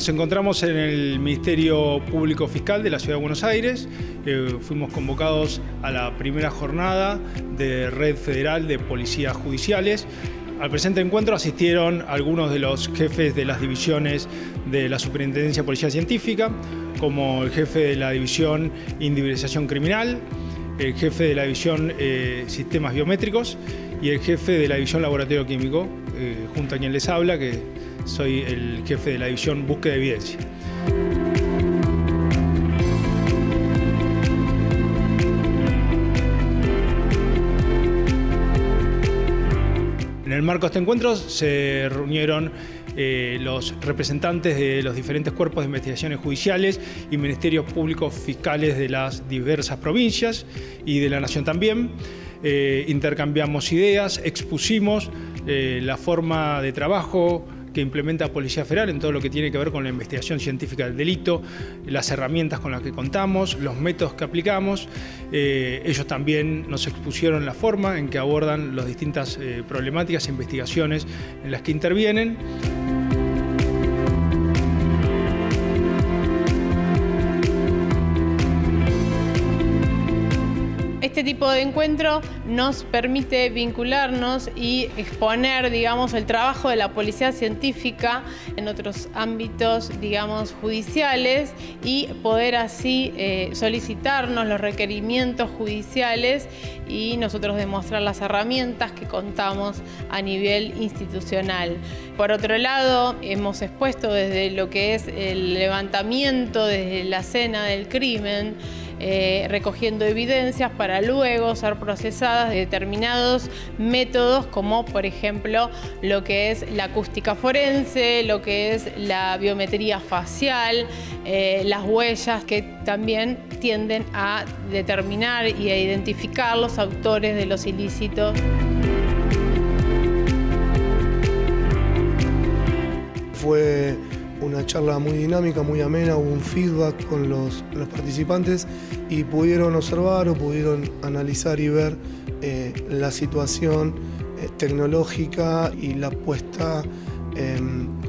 Nos encontramos en el Ministerio Público Fiscal de la Ciudad de Buenos Aires. Fuimos convocados a la primera jornada de Red Federal de Policías Judiciales. Al presente encuentro asistieron algunos de los jefes de las divisiones de la Superintendencia de Policía Científica, como el jefe de la división Individualización Criminal, el jefe de la división Sistemas Biométricos y el jefe de la división Laboratorio Químico, junto a quien les habla, que soy el jefe de la división Búsqueda de Evidencia. En el marco de este encuentro se reunieron los representantes de los diferentes cuerpos de investigaciones judiciales y ministerios públicos fiscales de las diversas provincias y de la nación también. Intercambiamos ideas, expusimos la forma de trabajo que implementa Policía Federal en todo lo que tiene que ver con la investigación científica del delito, las herramientas con las que contamos, los métodos que aplicamos. Ellos también nos expusieron la forma en que abordan las distintas problemáticas e investigaciones en las que intervienen. Este tipo de encuentro nos permite vincularnos y exponer, digamos, el trabajo de la policía científica en otros ámbitos, digamos, judiciales y poder así solicitarnos los requerimientos judiciales y nosotros demostrar las herramientas que contamos a nivel institucional. Por otro lado, hemos expuesto desde lo que es el levantamiento, desde la escena del crimen, recogiendo evidencias para luego ser procesadas de determinados métodos como por ejemplo lo que es la acústica forense, lo que es la biometría facial, las huellas que también tienden a determinar y a identificar los autores de los ilícitos. Fue una charla muy dinámica, muy amena, hubo un feedback con los participantes y pudieron observar o pudieron analizar y ver la situación tecnológica y la puesta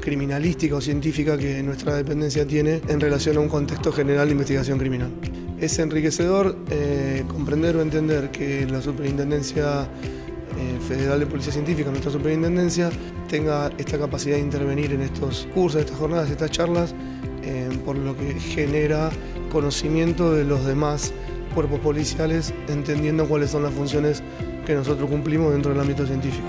criminalística o científica que nuestra dependencia tiene en relación a un contexto general de investigación criminal. Es enriquecedor comprender o entender que la Superintendencia Federal de Policía Científica, nuestra superintendencia, tenga esta capacidad de intervenir en estos cursos, estas jornadas, estas charlas, por lo que genera conocimiento de los demás cuerpos policiales, entendiendo cuáles son las funciones que nosotros cumplimos dentro del ámbito científico.